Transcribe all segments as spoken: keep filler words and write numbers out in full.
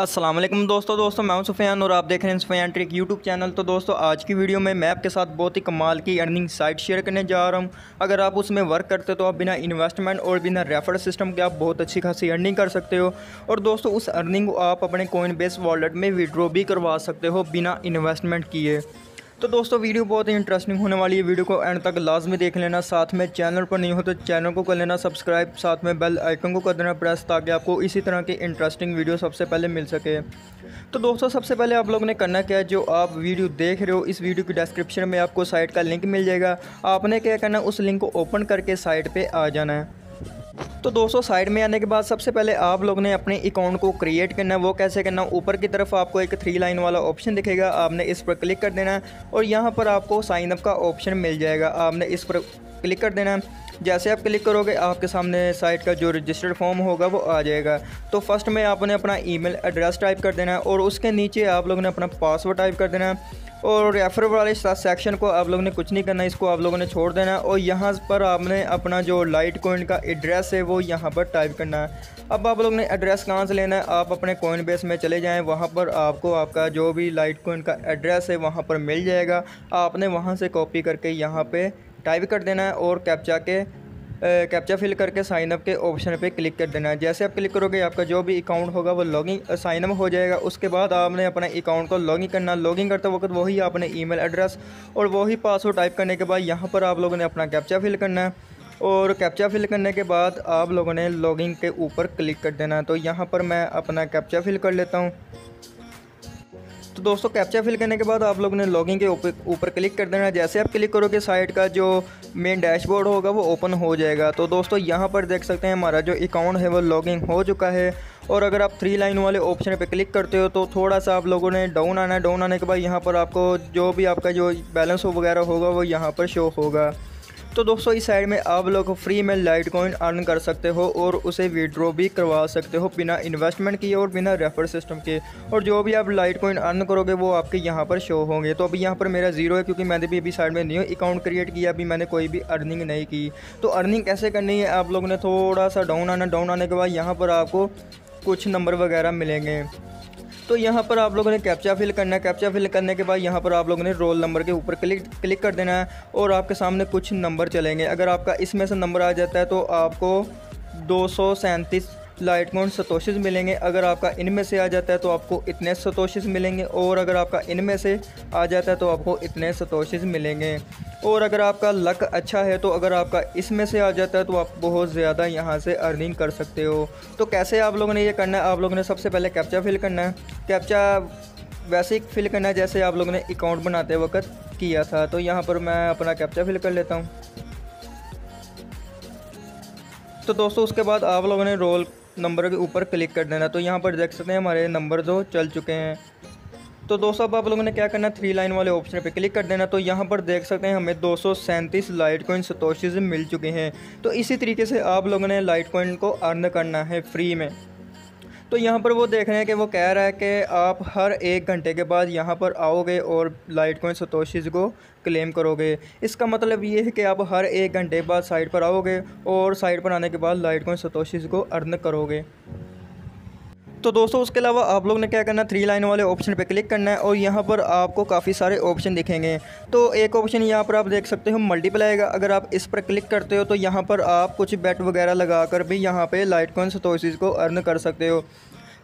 अस्सलाम वालेकुम दोस्तों दोस्तों मैं हूं सुफियान और आप देख रहे हैं सुफियान ट्रिक यूट्यूब चैनल। तो दोस्तों आज की वीडियो में मैं आपके साथ बहुत ही कमाल की अर्निंग साइट शेयर करने जा रहा हूं। अगर आप उसमें वर्क करते हो तो आप बिना इन्वेस्टमेंट और बिना रेफर सिस्टम के आप बहुत अच्छी खासी अर्निंग कर सकते हो। और दोस्तों उस अर्निंग को आप अपने कॉइनबेस वॉलेट में विड्रॉ भी करवा सकते हो बिना इन्वेस्टमेंट किए। तो दोस्तों वीडियो बहुत ही इंटरेस्टिंग होने वाली है, वीडियो को एंड तक लाजमी देख लेना। साथ में चैनल पर नहीं हो तो चैनल को कर लेना सब्सक्राइब, साथ में बेल आइकन को कर देना प्रेस, ताकि आपको इसी तरह की इंटरेस्टिंग वीडियो सबसे पहले मिल सके। तो दोस्तों सबसे पहले आप लोगों ने करना क्या है, जो आप वीडियो देख रहे हो इस वीडियो की डिस्क्रिप्शन में आपको साइट का लिंक मिल जाएगा। आपने क्या करना है, उस लिंक को ओपन करके साइट पर आ जाना है। तो दोस्तों साइड में आने के बाद सबसे पहले आप लोग ने अपने अकाउंट को क्रिएट करना है। वो कैसे करना, ऊपर की तरफ आपको एक थ्री लाइन वाला ऑप्शन दिखेगा, आपने इस पर क्लिक कर देना है और यहाँ पर आपको साइन अप का ऑप्शन मिल जाएगा, आपने इस पर क्लिक कर देना है। जैसे आप क्लिक करोगे आपके सामने साइट का जो रजिस्टर्ड फॉर्म होगा वो आ जाएगा। तो फर्स्ट में आपने अपना ईमेल एड्रेस टाइप कर देना है और उसके नीचे आप लोगों ने अपना पासवर्ड टाइप कर देना है। और रेफर वाले सेक्शन को आप लोगों ने कुछ नहीं करना, इसको आप लोगों ने छोड़ देना है। और यहाँ पर आपने अपना जो लाइट कॉइन का एड्रेस है वो यहाँ पर टाइप करना है। अब आप लोगों ने एड्रेस कहाँ से लेना है, आप अपने कॉइन बेस में चले जाएँ, वहाँ पर आपको आपका जो भी लाइट कॉइन का एड्रेस है वहाँ पर मिल जाएगा। आपने वहाँ से कॉपी करके यहाँ पर टाइप कर देना है और कैप्चा के कैप्चा फिल करके साइन अप के ऑप्शन पे क्लिक कर देना है। जैसे आप क्लिक करोगे आपका जो भी अकाउंट होगा वो लॉगिन साइन अप हो जाएगा। उसके बाद आपने अपने अकाउंट को लॉगिन करना, लॉगिन करते वक्त वही आपने ईमेल एड्रेस और वही पासवर्ड टाइप करने के बाद यहाँ पर आप लोगों ने अपना कैप्चा फिल करना है। और कैप्चा फिल करने के बाद आप लोगों ने लॉगिन के ऊपर क्लिक कर देना है। तो यहाँ पर मैं अपना कैप्चा फिल कर लेता हूँ। तो दोस्तों कैप्चा फिल करने के बाद आप लोगों ने लॉगिन के ऊपर क्लिक कर देना है। जैसे आप क्लिक करोगे साइट का जो मेन डैशबोर्ड होगा वो ओपन हो जाएगा। तो दोस्तों यहाँ पर देख सकते हैं हमारा जो अकाउंट है वो लॉगिन हो चुका है। और अगर आप थ्री लाइन वाले ऑप्शन पे क्लिक करते हो तो थोड़ा सा आप लोगों ने डाउन आना है। डाउन आने के बाद यहाँ पर आपको जो भी आपका जो बैलेंस हो वगैरह होगा वो यहाँ पर शो होगा। तो दोस्तों इस साइड में आप लोग फ्री में लाइट कॉइन अर्न कर सकते हो और उसे विड्रॉ भी करवा सकते हो बिना इन्वेस्टमेंट किए और बिना रेफर सिस्टम के। और जो भी आप लाइट कॉइन अर्न करोगे वो आपके यहाँ पर शो होंगे। तो अभी यहाँ पर मेरा जीरो है क्योंकि मैंने भी अभी साइड में न्यू अकाउंट क्रिएट किया, अभी मैंने कोई भी अर्निंग नहीं की। तो अर्निंग कैसे करनी है, आप लोगों ने थोड़ा सा डाउन आना, डाउन आने के बाद यहाँ पर आपको कुछ नंबर वगैरह मिलेंगे। तो यहाँ पर आप लोगों ने कैप्चा फिल करना है। कैप्चा फिल करने के बाद यहाँ पर आप लोगों ने रोल नंबर के ऊपर क्लिक क्लिक कर देना है और आपके सामने कुछ नंबर चलेंगे। अगर आपका इसमें से नंबर आ जाता है तो आपको दो सौ सैंतीस लाइटकॉइन सतोशिस मिलेंगे। अगर आपका इनमें से आ जाता है तो आपको इतने सतोशिस मिलेंगे। और अगर आपका इनमें से आ जाता है तो आपको इतने सतोशिस मिलेंगे। और अगर आपका लक अच्छा है तो अगर आपका इसमें से आ जाता है तो आप बहुत ज़्यादा यहाँ से अर्निंग कर सकते हो। तो कैसे आप लोगों ने ये करना है, आप लोगों ने सबसे पहले कैप्चा फिल करना है। कैप्चा वैसे ही फिल करना है जैसे आप लोगों ने अकाउंट बनाते वक्त किया था। तो यहाँ पर मैं अपना कैप्चा फिल कर लेता हूँ। तो दोस्तों उसके बाद आप लोगों ने रोल नंबर के ऊपर क्लिक कर देना। तो यहाँ पर देख सकते हैं हमारे नंबर जो चल चुके हैं। तो दोस्तों अब आप लोगों ने क्या करना है, थ्री लाइन वाले ऑप्शन पे क्लिक कर देना। तो यहाँ पर देख सकते हैं हमें दो सौ सैंतीस लाइट कॉइन सतोशीज मिल चुके हैं। तो इसी तरीके से आप लोगों ने लाइट कॉइन को अर्न करना है फ्री में। तो यहाँ पर वो देख रहे हैं कि वो कह रहा है कि आप हर एक घंटे के बाद यहाँ पर आओगे और लाइट कॉइन सतोशीज को क्लेम करोगे। इसका मतलब ये है कि आप हर एक घंटे बाद साइट पर आओगे और साइट पर आने के बाद लाइट कॉइन सतोशीज को अर्न करोगे। तो दोस्तों उसके अलावा आप लोग ने क्या करना है, थ्री लाइन वाले ऑप्शन पे क्लिक करना है और यहाँ पर आपको काफ़ी सारे ऑप्शन दिखेंगे। तो एक ऑप्शन यहाँ पर आप देख सकते हो मल्टीप्लाई का, अगर आप इस पर क्लिक करते हो तो यहाँ पर आप कुछ बेट वगैरह लगा कर भी यहाँ पे लाइट कॉइन सतोशीज को अर्न कर सकते हो।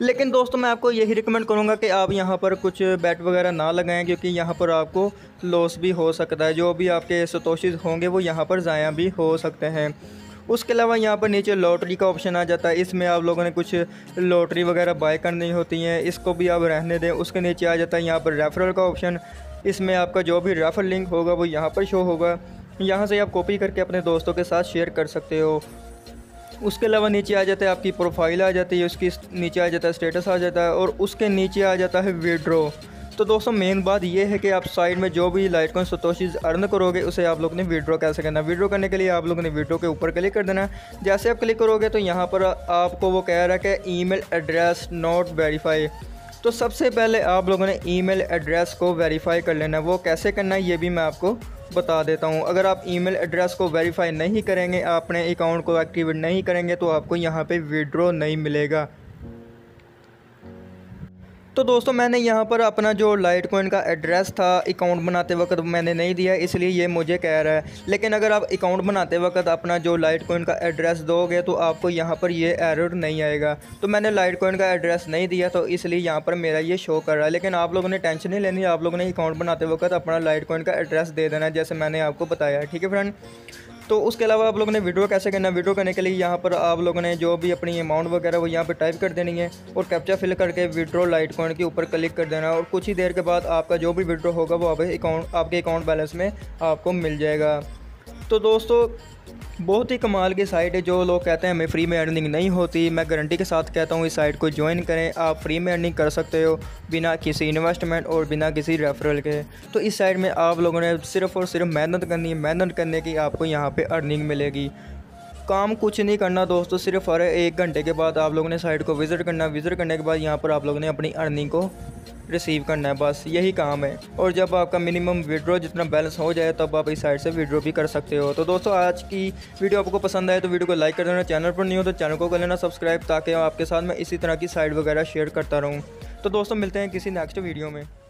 लेकिन दोस्तों मैं आपको यही रिकमेंड करूँगा कि आप यहाँ पर कुछ बेट वगैरह ना लगाएँ, क्योंकि यहाँ पर आपको लॉस भी हो सकता है, जो भी आपके सतोशीज होंगे वो यहाँ पर ज़ाया भी हो सकते हैं। उसके अलावा यहाँ पर नीचे लॉटरी का ऑप्शन आ जाता है, इसमें आप लोगों ने कुछ लॉटरी वगैरह बाय करनी होती हैं, इसको भी आप रहने दें। उसके नीचे आ जाता है यहाँ पर रेफरल का ऑप्शन, इसमें आपका जो भी रेफर लिंक होगा वो यहाँ पर शो होगा, यहाँ से आप कॉपी करके अपने दोस्तों के साथ शेयर कर सकते हो। उसके अलावा नीचे आ जाता है आपकी प्रोफाइल आ जाती है, उसकी नीचे आ जाता है स्टेटस आ जाता है और उसके नीचे आ जाता है विड्रॉ। तो दोस्तों मेन बात यह है कि आप साइड में जो भी लाइट कॉइन सतोशीज अर्न करोगे उसे आप लोग ने विड्रॉ कैसे करना है। विड्रॉ करने के लिए आप लोग ने विड्रॉ के ऊपर क्लिक कर देना है। जैसे आप क्लिक करोगे तो यहाँ पर आपको वो कह रहा है कि ईमेल एड्रेस नॉट वेरीफाई। तो सबसे पहले आप लोगों ने ईमेल एड्रेस को वेरीफाई कर लेना है। वो कैसे करना है ये भी मैं आपको बता देता हूँ। अगर आप ईमेल एड्रेस को वेरीफाई नहीं करेंगे, अपने अकाउंट को एक्टिवेट नहीं करेंगे तो आपको यहाँ पर विड्रॉ नहीं मिलेगा। तो दोस्तों मैंने यहाँ पर अपना जो लाइट कॉइन का एड्रेस था अकाउंट बनाते वक्त मैंने नहीं दिया, इसलिए ये मुझे कह रहा है। लेकिन अगर आप अकाउंट बनाते वक्त अपना जो लाइट कॉइन का एड्रेस दोगे तो आपको यहाँ पर ये एरर नहीं आएगा। तो मैंने लाइट कॉइन का एड्रेस नहीं दिया तो इसलिए यहाँ पर मेरा ये शो कर रहा है। लेकिन आप लोगों ने टेंशन नहीं लेनी, आप लोगों ने अकाउंट बनाते वक्त अपना लाइट कॉइन का एड्रेस दे देना जैसे मैंने आपको बताया, ठीक है फ्रेंड। तो उसके अलावा आप लोगों ने वीडियो कैसे करना, वीडियो करने के लिए यहाँ पर आप लोगों ने जो भी अपनी अमाउंट वगैरह वो यहाँ पर टाइप कर देनी है और कैप्चा फिल करके विड्रो लाइट कॉइन के ऊपर क्लिक कर देना और कुछ ही देर के बाद आपका जो भी विड्रो होगा वो आप अकाउंट आपके अकाउंट बैलेंस में आपको मिल जाएगा। तो दोस्तों बहुत ही कमाल की साइट है। जो लोग कहते हैं हमें फ्री में अर्निंग नहीं होती, मैं गारंटी के साथ कहता हूँ इस साइट को ज्वाइन करें, आप फ्री में अर्निंग कर सकते हो बिना किसी इन्वेस्टमेंट और बिना किसी रेफरल के। तो इस साइट में आप लोगों ने सिर्फ और सिर्फ मेहनत करनी है, मेहनत करने की आपको यहाँ पे अर्निंग मिलेगी। काम कुछ नहीं करना दोस्तों, सिर्फ हर एक घंटे के बाद आप लोगों ने साइट को विज़िट करना, विज़िट करने के बाद यहाँ पर आप लोगों ने अपनी अर्निंग को रिसीव करना है, बस यही काम है। और जब आपका मिनिमम विड्रॉ जितना बैलेंस हो जाए तब आप इस साइड से विड्रॉ भी कर सकते हो। तो दोस्तों आज की वीडियो आपको पसंद आए तो वीडियो को लाइक कर देना, चैनल पर नहीं हो तो चैनल को कर लेना सब्सक्राइब, ताकि आपके साथ मैं इसी तरह की साइट वगैरह शेयर करता रहूँ। तो दोस्तों मिलते हैं किसी नेक्स्ट वीडियो में।